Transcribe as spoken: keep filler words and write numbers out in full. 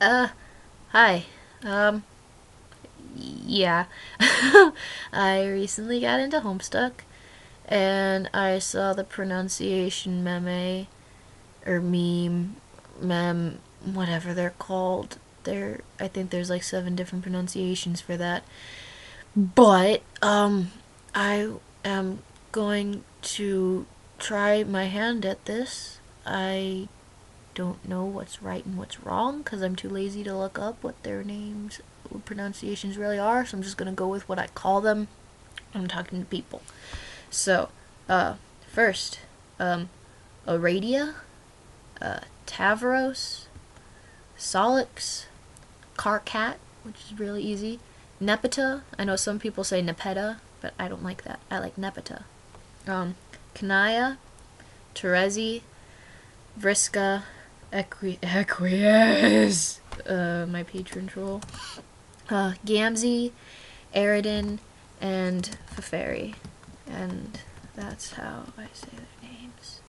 Uh, hi. Um, yeah. I recently got into Homestuck, and I saw the pronunciation meme, or meme, mem, whatever they're called. There, I think there's like seven different pronunciations for that. But, um, I am going to try my hand at this. I don't know what's right and what's wrong because I'm too lazy to look up what their names, what pronunciations really are, so I'm just going to go with what I call them when I'm talking to people. So, uh, first, um, Aradia, uh, Tavros, Solix, Karkat, which is really easy, Nepeta, I know some people say Nepeta, but I don't like that, I like Nepeta, um, Kanaya, Terezi, Vriska, Equi Equius, uh, my patron troll, uh, Gamzee, Aridin, and Feferi, and that's how I say their names.